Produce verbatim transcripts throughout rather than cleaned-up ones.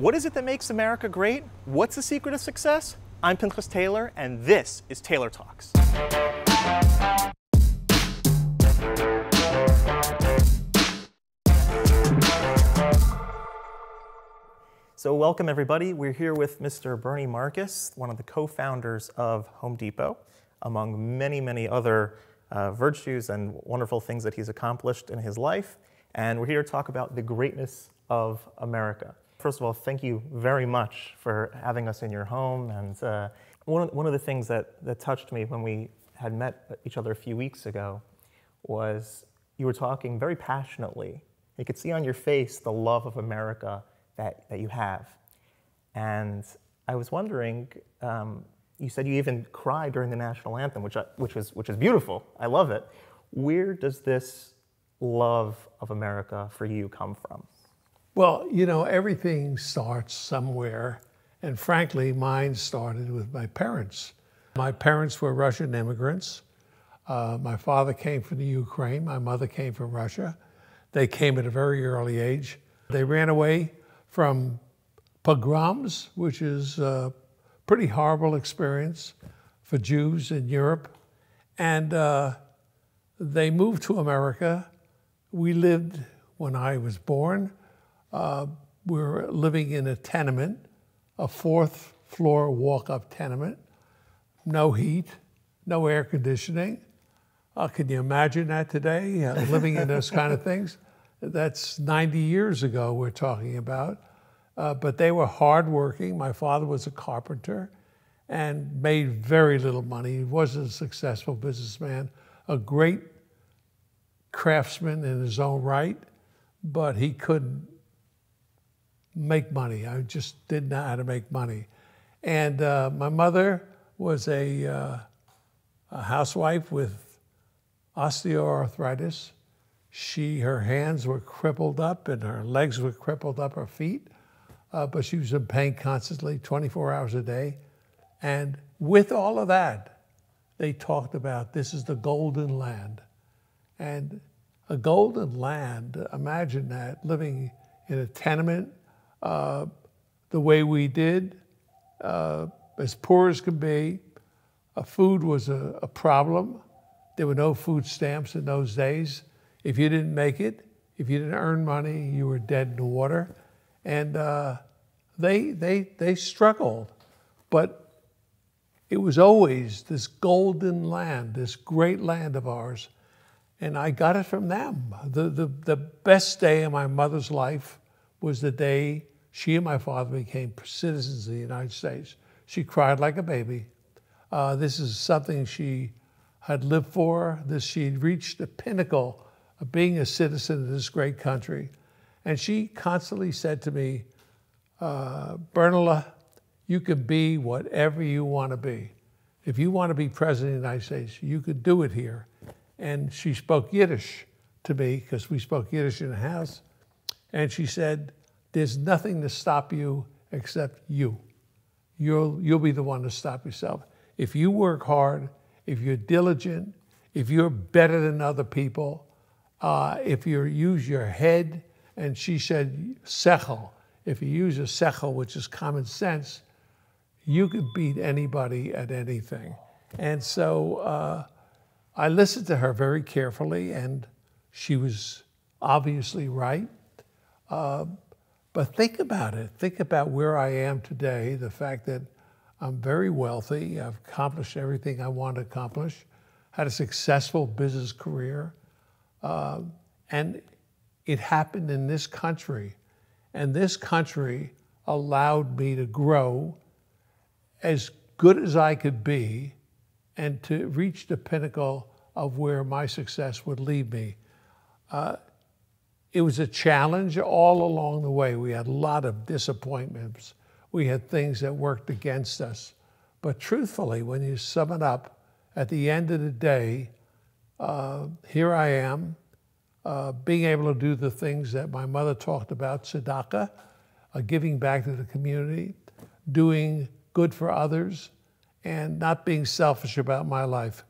What is it that makes America great? What's the secret of success? I'm Pinchas Taylor, and this is Taylor Talks. So welcome, everybody. We're here with Mister Bernie Marcus, one of the co-founders of Home Depot, among many, many other uh, virtues and wonderful things that he's accomplished in his life. And we're here to talk about the greatness of America. First of all, thank you very much for having us in your home. And uh, one, of, one of the things that, that touched me when we had met each other a few weeks ago was you were talking very passionately. You could see on your face the love of America That, that you have. And I was wondering, um, you said you even cried during the national anthem, which, I, which, was, which was beautiful. I love it. Where does this love of America for you come from? Well, you know, everything starts somewhere. And frankly, mine started with my parents. My parents were Russian immigrants. Uh, my father came from the Ukraine. My mother came from Russia. They came at a very early age. They ran away from pogroms, which is a pretty horrible experience for Jews in Europe. And uh, they moved to America. We lived, when I was born, uh, we were living in a tenement, a fourth floor walk-up tenement, no heat, no air conditioning. Uh, can you imagine that today, uh, living in those kind of things? That's ninety years ago we're talking about, uh, but they were hardworking. My father was a carpenter and made very little money. He wasn't a successful businessman, a great craftsman in his own right, but he couldn't make money. I just didn't know how to make money. And uh, my mother was a, uh, a housewife with osteoarthritis. She, her hands were crippled up and her legs were crippled up, her feet, uh, but she was in pain constantly, twenty-four hours a day. And with all of that, they talked about this is the golden land. And a golden land, imagine that, living in a tenement uh, the way we did, uh, as poor as could be. Uh, food was a, a problem. There were no food stamps in those days. If you didn't make it, if you didn't earn money, you were dead in the water. And uh, they, they, they struggled. But it was always this golden land, this great land of ours. And I got it from them. The, the, the best day in my mother's life was the day she and my father became citizens of the United States. She cried like a baby. Uh, this is something she had lived for. This, she reached the pinnacle of being a citizen of this great country. And she constantly said to me, uh, Bernala, you can be whatever you want to be. If you want to be president of the United States, you could do it here. And she spoke Yiddish to me, because we spoke Yiddish in the house. And she said, there's nothing to stop you except you. You'll, you'll be the one to stop yourself. If you work hard, if you're diligent, if you're better than other people, Uh, if you use your head, and she said, sechel, if you use a sechel, which is common sense, you could beat anybody at anything. And so uh, I listened to her very carefully, and she was obviously right. Uh, but think about it. Think about where I am today, the fact that I'm very wealthy. I've accomplished everything I want to accomplish, had a successful business career. Uh, and it happened in this country. And this country allowed me to grow as good as I could be and to reach the pinnacle of where my success would lead me. Uh, it was a challenge all along the way. We had a lot of disappointments. We had things that worked against us. But truthfully, when you sum it up, at the end of the day, Uh, here I am, uh, being able to do the things that my mother talked about, tzedakah, uh, giving back to the community, doing good for others, and not being selfish about my life.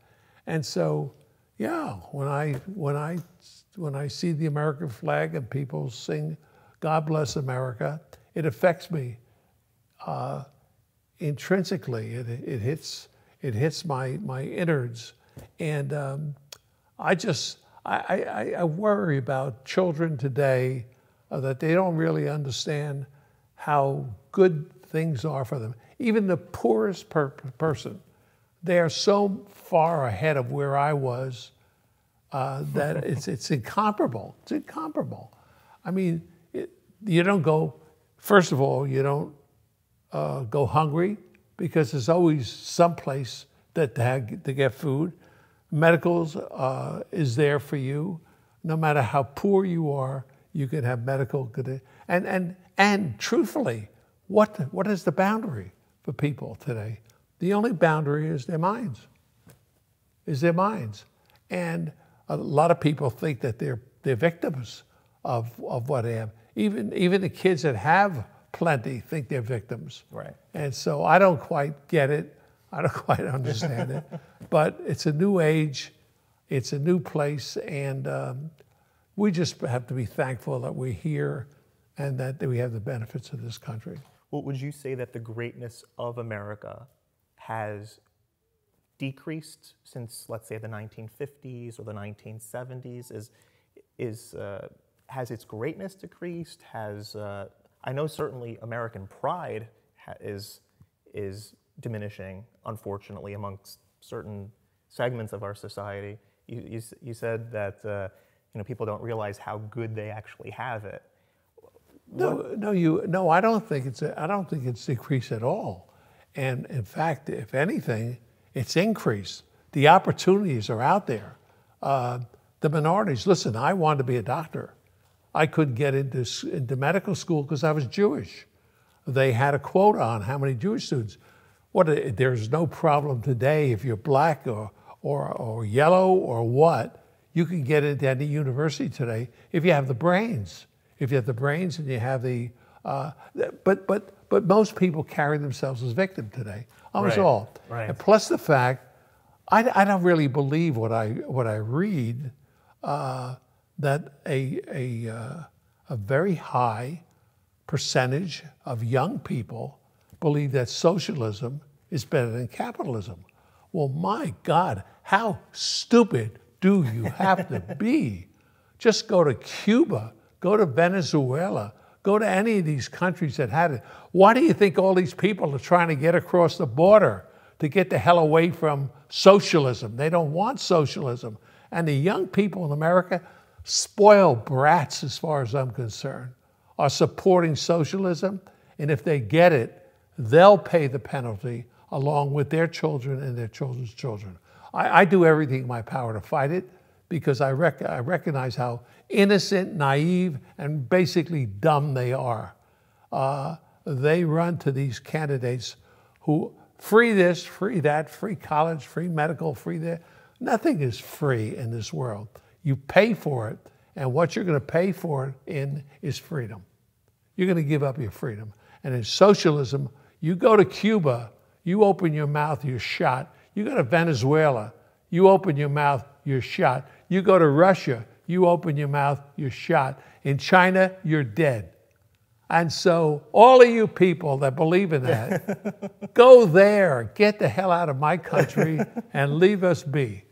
And so, yeah, when I, when I, when I see the American flag and people sing, God bless America, It affects me uh, intrinsically. It, it hits it hits my my innards, and um, I just I, I, I worry about children today uh, that they don't really understand how good things are for them. Even the poorest per person, they are so far ahead of where I was uh, that it's it's incomparable. It's incomparable. I mean, it, you don't go. First of all, you don't uh, go hungry because there's always some place that to, have, to get food. Medicals uh, is there for you. No matter how poor you are, you can have medical good. And and and truthfully, what what is the boundary for people today? The only boundary is their minds. Is their minds, and a lot of people think that they're they're victims of of what they have. Even even the kids that have plenty think they're victims. Right. And so I don't quite get it. I don't quite understand it. But it's a new age. It's a new place. And um, we just have to be thankful that we're here and that we have the benefits of this country. Well, would you say that the greatness of America has decreased since, let's say, the nineteen fifties or the nineteen seventies? Is, is, uh, has its greatness decreased? Has uh, I know certainly American pride ha is is diminishing, unfortunately, amongst certain segments of our society. You you, you said that uh, you know, people don't realize how good they actually have it. No, what? no, you no. I don't think it's a, I don't think it's decreased at all. And in fact, if anything, it's increased. The opportunities are out there. Uh, the minorities. Listen, I wanted to be a doctor. I couldn't get into, into medical school because I was Jewish. They had a quota on how many Jewish students. What a, there's no problem today if you're black or, or, or yellow or what. You can get into any university today if you have the brains. If you have the brains and you have the, uh, but, but, but most people carry themselves as victim today. I was right. all. Right. And plus the fact, I, I don't really believe what I, what I read. Uh, that a, a, uh, a very high percentage of young people believe that socialism is better than capitalism. Well, my God, how stupid do you have to be? Just go to Cuba, go to Venezuela, go to any of these countries that had it. Why do you think all these people are trying to get across the border to get the hell away from socialism? They don't want socialism. And the young people in America, spoiled brats, as far as I'm concerned, are supporting socialism, and if they get it, they'll pay the penalty along with their children and their children's children. I, I do everything in my power to fight it because I, rec I recognize how innocent, naive, and basically dumb they are. Uh, they run to these candidates who free this, free that, free college, free medical, free that. Nothing is free in this world. You pay for it, and what you're going to pay for it in is freedom. You're going to give up your freedom. And in socialism, you go to Cuba, you open your mouth, you're shot. You go to Venezuela, you open your mouth, you're shot. You go to Russia, you open your mouth, you're shot. In China, you're dead. And so all of you people that believe in that, go there, get the hell out of my country, and leave us be.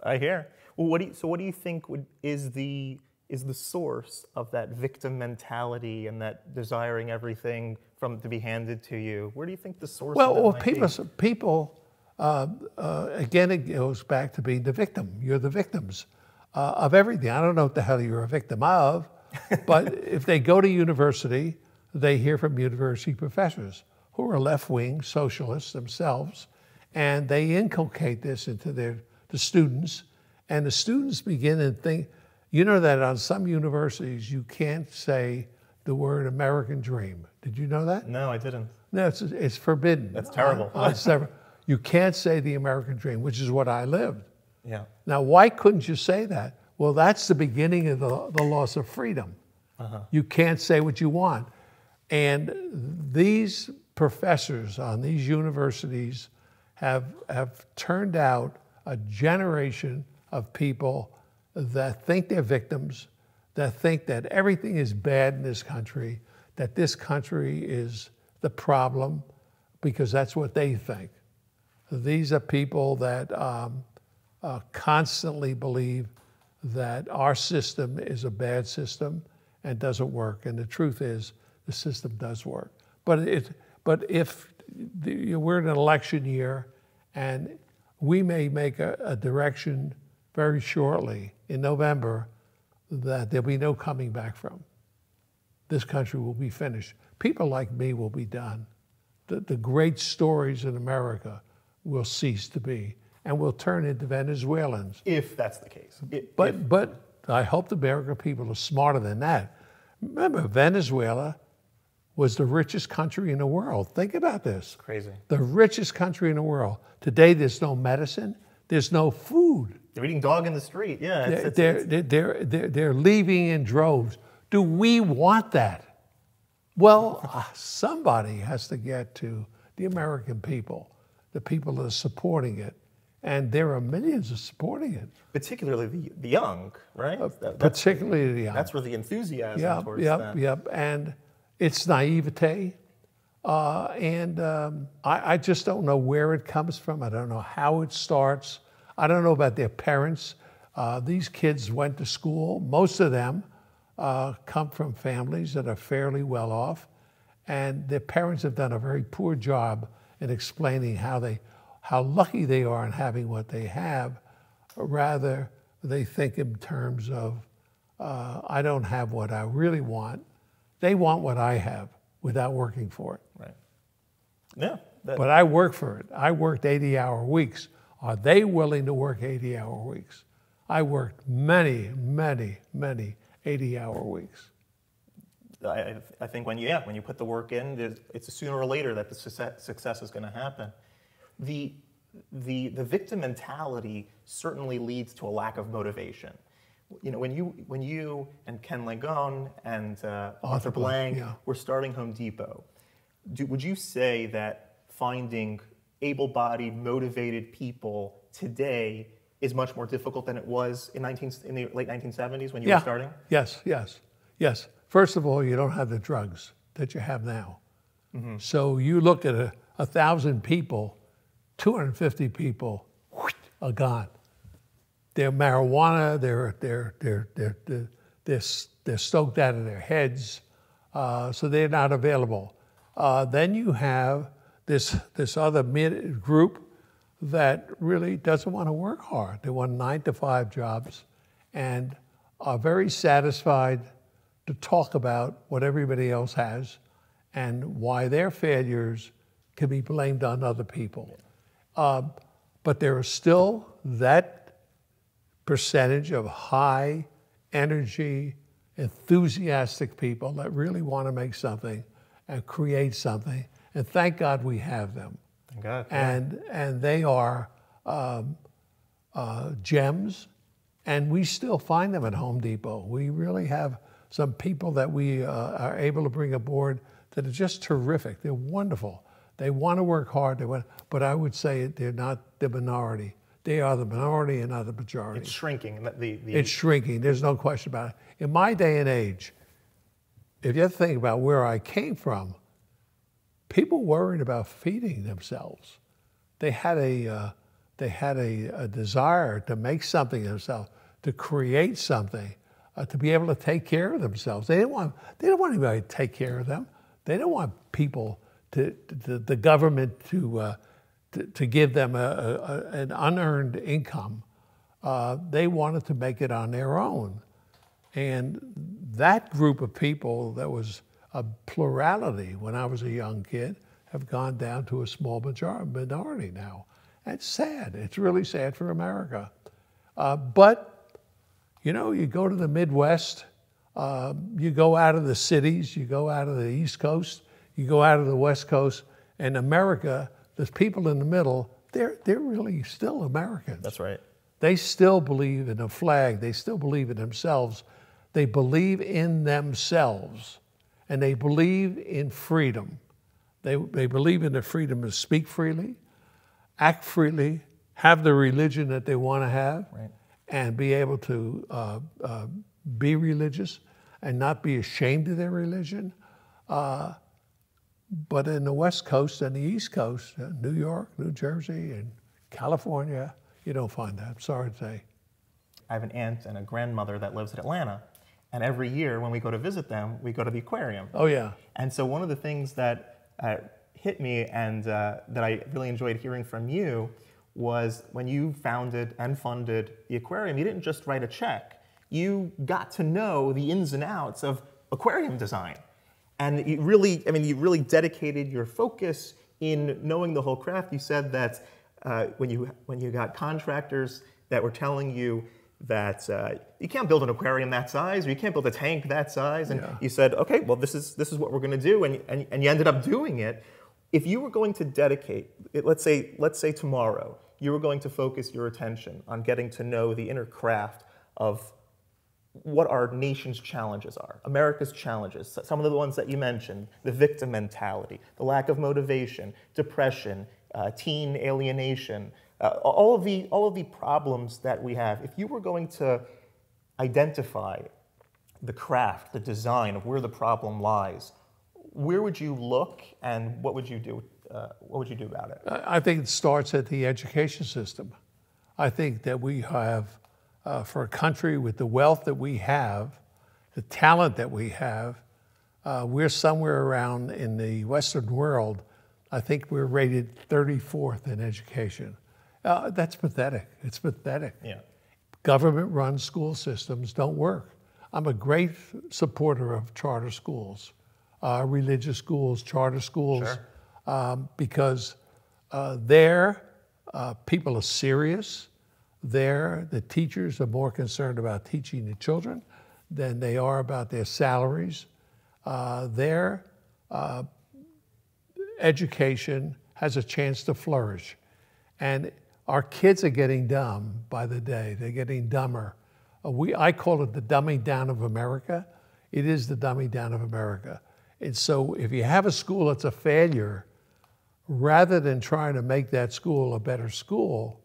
I hear. Well, what do you, so what do you think would, is the is the source of that victim mentality and that desiring everything from to be handed to you? Where do you think the source? Well, of that well, might people, be? people uh, uh, again, it goes back to being the victim. You're the victims uh, of everything. I don't know what the hell you're a victim of, but if they go to university, they hear from university professors who are left-wing socialists themselves, and they inculcate this into their the students. And the students begin to think, you know that on some universities you can't say the word American Dream. Did you know that? No, I didn't. No, it's, it's forbidden. That's terrible. On, on several, you can't say the American Dream, which is what I lived. Yeah. Now, why couldn't you say that? Well, that's the beginning of the, the loss of freedom. Uh-huh. You can't say what you want. And these professors on these universities have, have turned out a generation of people that think they're victims, that think that everything is bad in this country, that this country is the problem, because that's what they think. These are people that um, uh, constantly believe that our system is a bad system and doesn't work. And the truth is, the system does work. But, it, but if the, we're in an election year, and we may make a, a direction very shortly in November that there'll be no coming back from. This country will be finished. People like me will be done. The, the great stories in America will cease to be, and will turn into Venezuelans. If that's the case. It, but, if. but I hope the American people are smarter than that. Remember, Venezuela was the richest country in the world. Think about this. Crazy. The richest country in the world. Today, there's no medicine. There's no food. They're eating dog in the street. Yeah. It's, it's, they're, it's, they're, they're, they're, they're leaving in droves. Do we want that? Well, somebody has to get to the American people, the people that are supporting it. And there are millions of supporting it. Particularly the, the young, right? Uh, that, particularly the young. That's where the enthusiasm yep, towards yep, that. Yep, yep, and it's naivete. Uh, and um, I, I just don't know where it comes from. I don't know how it starts. I don't know about their parents. Uh, these kids went to school. Most of them uh, come from families that are fairly well off. And their parents have done a very poor job in explaining how they how lucky they are in having what they have. Rather, they think in terms of, uh, I don't have what I really want. They want what I have without working for it. Right. Yeah. That... But I work for it. I worked eighty hour weeks. Are they willing to work eighty hour weeks? I worked many, many, many eighty hour weeks. I, I think when you, yeah, when you put the work in, it's sooner or later that the success, success is going to happen. The, the, the victim mentality certainly leads to a lack of motivation. You know, when you, when you and Ken Langone and uh, Arthur Blank yeah. were starting Home Depot, do, would you say that finding able-bodied, motivated people today is much more difficult than it was in, nineteen, in the late nineteen seventies when you yeah. were starting? Yes, yes, yes. First of all, you don't have the drugs that you have now. Mm-hmm. So you look at a, a thousand people, two hundred fifty people are gone. They're marijuana, they're, they're, they're, they're, they're, they're, they're stoked out of their heads, uh, so they're not available. Uh, then you have this, this other group that really doesn't want to work hard. They want nine to five jobs and are very satisfied to talk about what everybody else has and why their failures can be blamed on other people. Um, but there is still that percentage of high energy, enthusiastic people that really want to make something and create something. And thank God we have them. Thank God. And, and they are um, uh, gems, and we still find them at Home Depot. We really have some people that we uh, are able to bring aboard that are just terrific. They're wonderful. They want to work hard, they want, but I would say they're not the minority. They are the minority and not the majority. It's shrinking. The, the... It's shrinking. There's no question about it. In my day and age, if you think about where I came from, people worried about feeding themselves. They had a, uh, they had a, a desire to make something themselves, to create something, uh, to be able to take care of themselves. They didn't want, they didn't want anybody to take care of them. They don't want people To, to the government to, uh, to, to give them a, a, an unearned income. Uh, they wanted to make it on their own. And that group of people that was a plurality when I was a young kid have gone down to a small majority, minority now. That's sad. It's really sad for America. Uh, but, you know, you go to the Midwest, uh, you go out of the cities, you go out of the East Coast, you go out of the West Coast, and America, the people in the middle, they're, they're really still Americans. That's right. They still believe in a flag. They still believe in themselves. They believe in themselves, and they believe in freedom. They, they believe in the freedom to speak freely, act freely, have the religion that they want to have, right, and be able to uh, uh, be religious and not be ashamed of their religion. Uh, but in the West Coast and the East Coast, New York, New Jersey, and California, you don't find that, I'm sorry to say. I have an aunt and a grandmother that lives in Atlanta, and every year when we go to visit them, we go to the aquarium. Oh, yeah. And so one of the things that uh, hit me and uh, that I really enjoyed hearing from you was when you founded and funded the aquarium, you didn't just write a check. You got to know the ins and outs of aquarium design. And you really, I mean, you really dedicated your focus in knowing the whole craft. You said that uh, when, you, when you got contractors that were telling you that uh, you can't build an aquarium that size, or you can't build a tank that size, and yeah. you said, okay, well, this is, this is what we're gonna do, and, and, and you ended up doing it. If you were going to dedicate, let's say, let's say tomorrow, you were going to focus your attention on getting to know the inner craft of what our nation's challenges are, America's challenges, some of the ones that you mentioned, the victim mentality, the lack of motivation, depression, uh, teen alienation, uh, all of the, all of the problems that we have. If you were going to identify the craft, the design of where the problem lies, where would you look and what would you do? Uh, what would you do about it? I think it starts at the education system. I think that we have, uh, for a country with the wealth that we have, the talent that we have, uh, we're somewhere around in the Western world, I think we're rated thirty-fourth in education. Uh, that's pathetic. It's pathetic. Yeah. Government-run school systems don't work. I'm a great supporter of charter schools, uh, religious schools, charter schools. Sure. Um, because uh, there, uh, people are serious. There, the teachers are more concerned about teaching the children than they are about their salaries. Uh, there, uh, education has a chance to flourish. And our kids are getting dumb by the day. They're getting dumber. Uh, we, I call it the dumbing down of America. It is the dumbing down of America. And so if you have a school that's a failure, rather than trying to make that school a better school,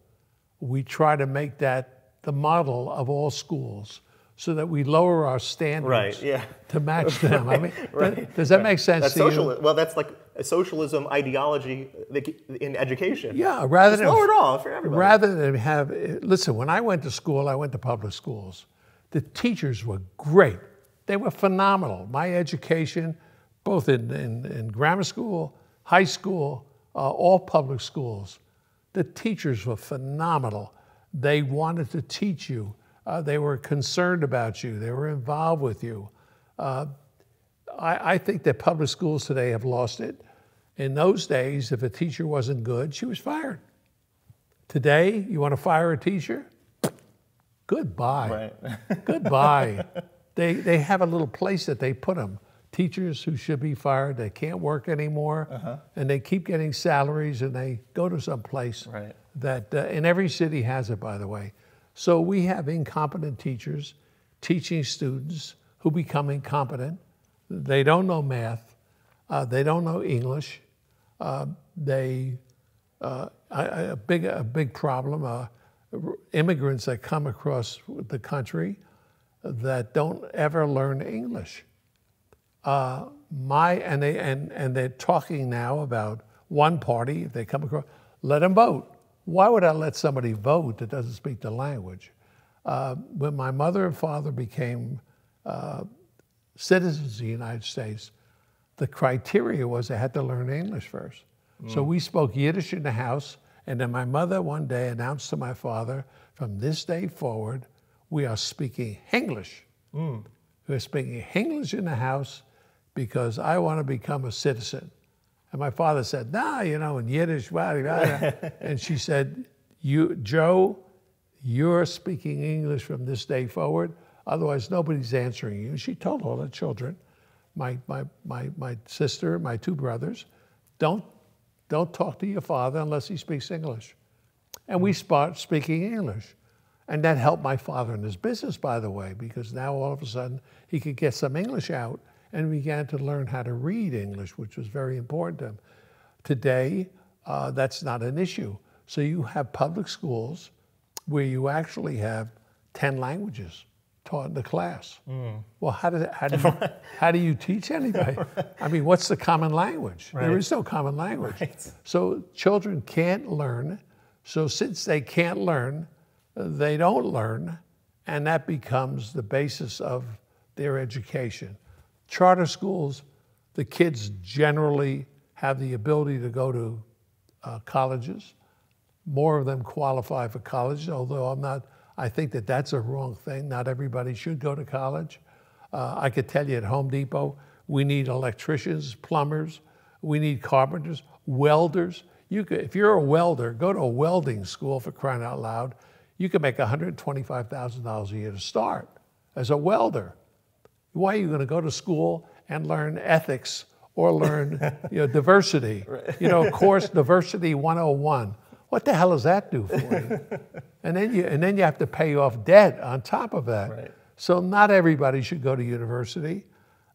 we try to make that the model of all schools so that we lower our standards right, yeah. to match them. Right, I mean, right, th does that right. make sense that's to social, you? Well, that's like a socialism ideology in education. Yeah, rather Just than- lower it all for everybody. Rather than have, listen, when I went to school, I went to public schools. The teachers were great. They were phenomenal. My education, both in, in, in grammar school, high school, uh, all public schools. The teachers were phenomenal. They wanted to teach you. Uh, they were concerned about you. They were involved with you. Uh, I, I think that public schools today have lost it. In those days, if a teacher wasn't good, she was fired. Today, you want to fire a teacher? Goodbye. Right. Goodbye. They, they have a little place that they put them. Teachers who should be fired, they can't work anymore, uh-huh. and they keep getting salaries, and they go to some place right. that, uh, and every city has it, by the way. So we have incompetent teachers teaching students who become incompetent. They don't know math. Uh, they don't know English. Uh, they, uh, a, a, big, a big problem, uh, immigrants that come across the country that don't ever learn English. Uh, my, and, they, and, and they're talking now about one party, if they come across, let them vote. Why would I let somebody vote that doesn't speak the language? Uh, when my mother and father became uh, citizens of the United States, the criteria was they had to learn English first. Mm. So we spoke Yiddish in the house, and then my mother one day announced to my father, from this day forward, we are speaking English. Mm. We're speaking English in the house, because I want to become a citizen. And my father said, nah, you know, in Yiddish, blah, blah, blah. And she said, you, Joe, you're speaking English from this day forward, otherwise nobody's answering you. And she told all the children, my, my, my, my sister, my two brothers, don't, don't talk to your father unless he speaks English. And we start speaking English. And that helped my father in his business, by the way, because now all of a sudden he could get some English out, and began to learn how to read English, which was very important to him. Today, uh, that's not an issue. So you have public schools where you actually have ten languages. taught the class. Mm. Well, how does it, how do you, how do you teach anybody? Right. I mean, what's the common language? Right. There is no common language. Right. So children can't learn. So since they can't learn, they don't learn, and that becomes the basis of their education. Charter schools, the kids generally have the ability to go to uh, colleges. More of them qualify for college, although I'm not, I think that that's a wrong thing. Not everybody should go to college. Uh, I could tell you at Home Depot, we need electricians, plumbers, we need carpenters, welders. You could, if you're a welder, go to a welding school, for crying out loud. You can make one hundred twenty-five thousand dollars a year to start as a welder. Why are you going to go to school and learn ethics or learn you know, diversity? Right. You know, course diversity one oh one. What the hell does that do for you? And then you, and then you have to pay off debt on top of that. Right. So not everybody should go to university.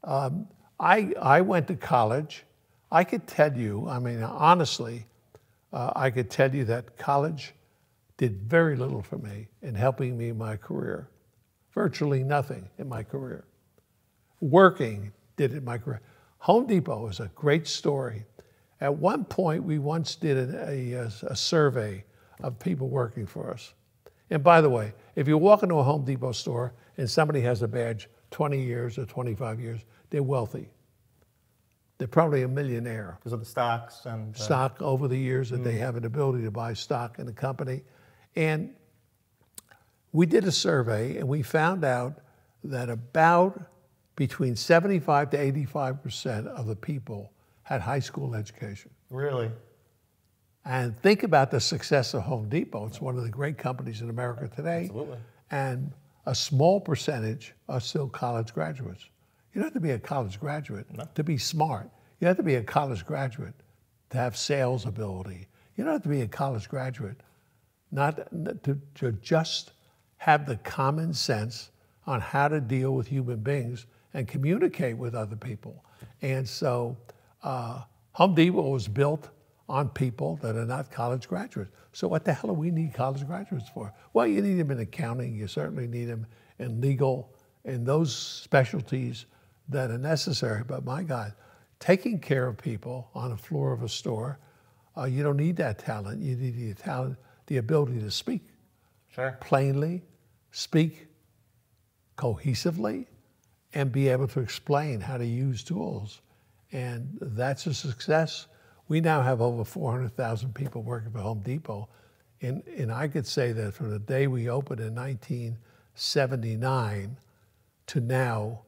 Um, I, I went to college. I could tell you, I mean, honestly, uh, I could tell you that college did very little for me in helping me in my career. Virtually nothing in my career. Working did it in my career. Home Depot is a great story. At one point, we once did a, a, a survey of people working for us. And by the way, if you walk into a Home Depot store and somebody has a badge twenty years or twenty-five years, they're wealthy. They're probably a millionaire. Because of the stocks and... Uh, stock over the years that mm. they have an ability to buy stock in the company. And we did a survey and we found out that about between seventy-five to eighty-five percent of the people had high school education. Really? And think about the success of Home Depot. It's one of the great companies in America today. Absolutely. And a small percentage are still college graduates. You don't have to be a college graduate no. to be smart. You have to be a college graduate to have sales ability. You don't have to be a college graduate not to, to just have the common sense on how to deal with human beings and communicate with other people. And so, Uh, Home Depot was built on people that are not college graduates. So what the hell do we need college graduates for? Well, you need them in accounting. You certainly need them in legal, in those specialties that are necessary. But my God, taking care of people on the floor of a store, uh, you don't need that talent. You need the talent, the ability to speak sure. plainly, speak cohesively, and be able to explain how to use tools. And that's a success. We now have over four hundred thousand people working for Home Depot. And, and I could say that from the day we opened in nineteen seventy-nine to now,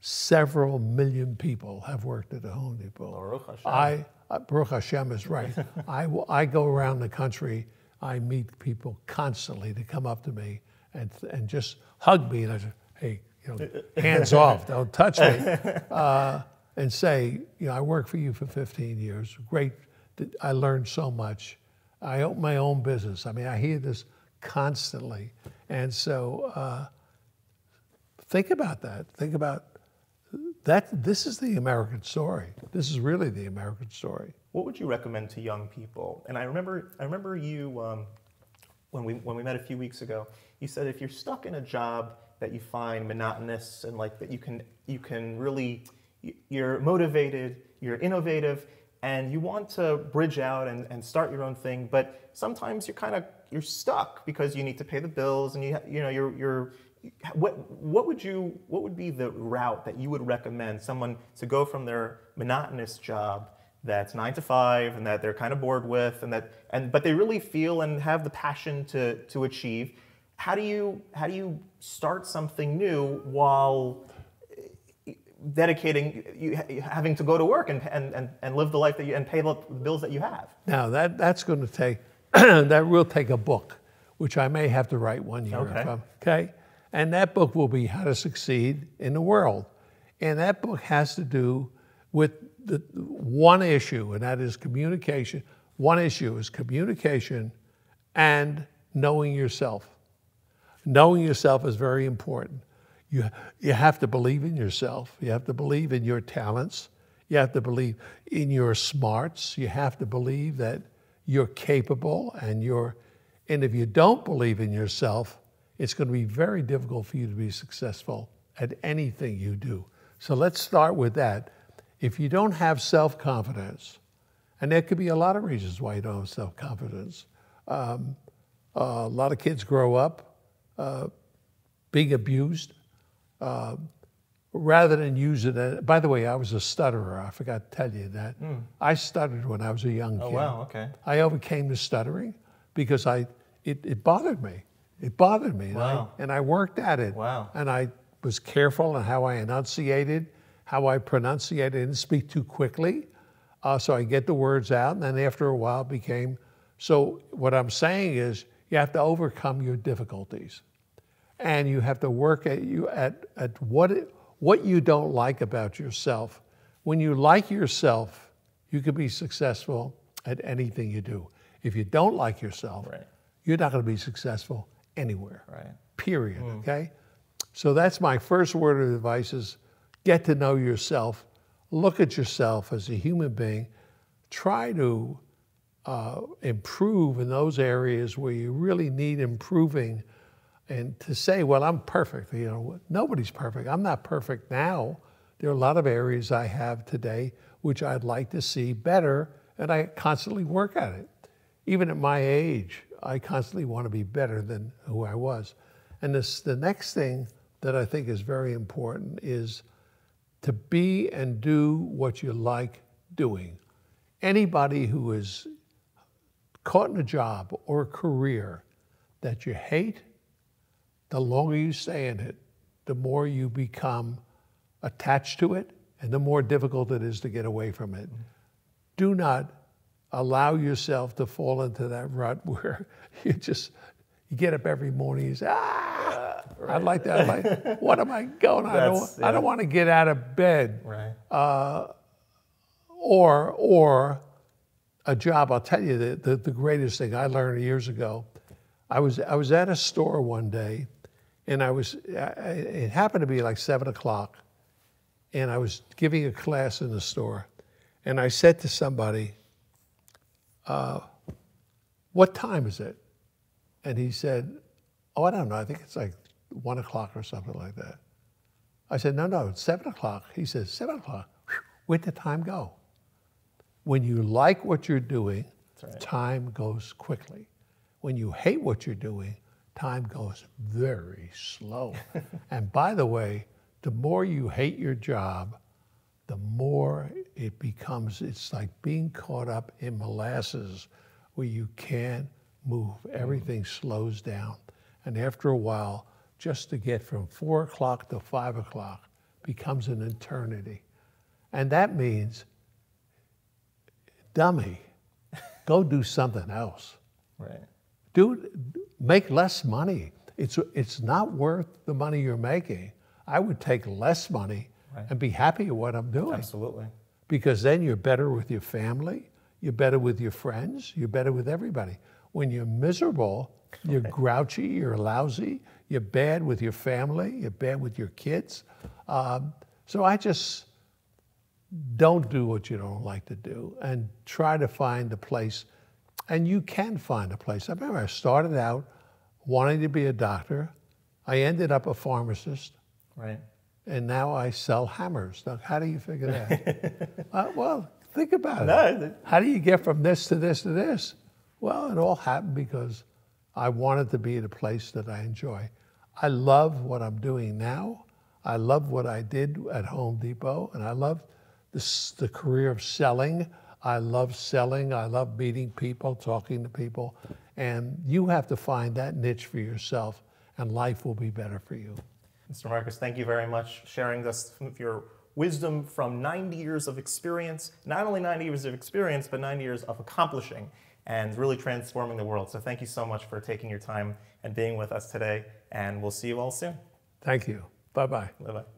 several million people have worked at the Home Depot. Baruch Hashem. I, uh, Baruch Hashem is right. I, I go around the country, I meet people constantly that come up to me and, and just hug me. And I say, hey, you know, hands off, don't touch me. Uh, and say, you know, I worked for you for fifteen years, great, I learned so much. I own my own business. I mean, I hear this constantly. And so uh, think about that. Think about that. This is the American story. This is really the American story. What would you recommend to young people? And I remember, I remember you, um, when, we, when we met a few weeks ago, you said if you're stuck in a job that you find monotonous and like that you can, you can really, you're motivated, you're innovative, and you want to bridge out and, and start your own thing, but sometimes you're kind of, you're stuck because you need to pay the bills and you, you know, you're, you're, what, what would you, what would be the route that you would recommend someone to go from their monotonous job that's nine to five and that they're kind of bored with and that, and, but they really feel and have the passion to, to achieve. How do you, how do you start something new while dedicating, you, having to go to work and, and, and live the life that you, and pay the bills that you have. Now that, that's going to take, that will take a book, which I may have to write one year. Okay. From, okay. And that book will be How to Succeed in the World. And that book has to do with the one issue, and that is communication. One issue is communication and knowing yourself. Knowing yourself is very important. You, you have to believe in yourself. You have to believe in your talents. You have to believe in your smarts. You have to believe that you're capable and you're, and if you don't believe in yourself, it's going to be very difficult for you to be successful at anything you do. So let's start with that. If you don't have self-confidence, and there could be a lot of reasons why you don't have self-confidence. Um, uh, a lot of kids grow up uh, being abused uh, rather than use it. As, by the way, I was a stutterer. I forgot to tell you that. Mm. I stuttered when I was a young kid. Oh, wow, okay. I overcame the stuttering because I it, it bothered me. It bothered me. Wow. And I, and I worked at it. Wow. And I was careful in how I enunciated, how I pronunciated, I didn't speak too quickly. Uh, so I get the words out, and then after a while it became, so what I'm saying is you have to overcome your difficulties. And you have to work at, you, at, at what, what you don't like about yourself. When you like yourself, you can be successful at anything you do. If you don't like yourself, right, you're not going to be successful anywhere, right, period, mm. okay? So that's my first word of advice is get to know yourself. Look at yourself as a human being. Try to uh, improve in those areas where you really need improving. And to say, well, I'm perfect, you know, nobody's perfect. I'm not perfect now. There are a lot of areas I have today which I'd like to see better, and I constantly work at it. Even at my age, I constantly want to be better than who I was. And this, the next thing that I think is very important is to be and do what you like doing. Anybody who is caught in a job or a career that you hate, the longer you stay in it, the more you become attached to it and the more difficult it is to get away from it. Mm-hmm. Do not allow yourself to fall into that rut where you just, you get up every morning and you say, ah, right. I'd like that. I'd like, what am I going? I don't, yeah. I don't want to get out of bed. Right. Uh, or, or a job, I'll tell you the, the, the greatest thing I learned years ago. I was, I was at a store one day and I was, it happened to be like seven o'clock and I was giving a class in the store and I said to somebody, uh, what time is it? And he said, oh, I don't know, I think it's like one o'clock or something like that. I said, no, no, it's seven o'clock. He says, seven o'clock, where'd the time go? When you like what you're doing, right, time goes quickly. When you hate what you're doing, time goes very slow. And by the way, the more you hate your job, the more it becomes, it's like being caught up in molasses where you can't move. Everything slows down. And after a while, just to get from four o'clock to five o'clock becomes an eternity. And that means, dummy, go do something else. Right. Do, make less money. It's, it's not worth the money you're making. I would take less money, right, and be happy with what I'm doing. Absolutely. Because then you're better with your family, you're better with your friends, you're better with everybody. When you're miserable, you're okay, grouchy, you're lousy, you're bad with your family, you're bad with your kids. Um, so I just don't do what you don't like to do and try to find a place. And you can find a place. I remember I started out wanting to be a doctor. I ended up a pharmacist. Right. And now I sell hammers. Now, how do you figure that? uh, well, think about no. it. How do you get from this to this to this? Well, it all happened because I wanted to be at a place that I enjoy. I love what I'm doing now. I love what I did at Home Depot, and I love this, the career of selling. I love selling. I love meeting people, talking to people. And you have to find that niche for yourself, and life will be better for you. Mister Marcus, thank you very much for sharing this with your wisdom from ninety years of experience, not only ninety years of experience, but ninety years of accomplishing and really transforming the world. So thank you so much for taking your time and being with us today, and we'll see you all soon. Thank you. Bye-bye. Bye-bye.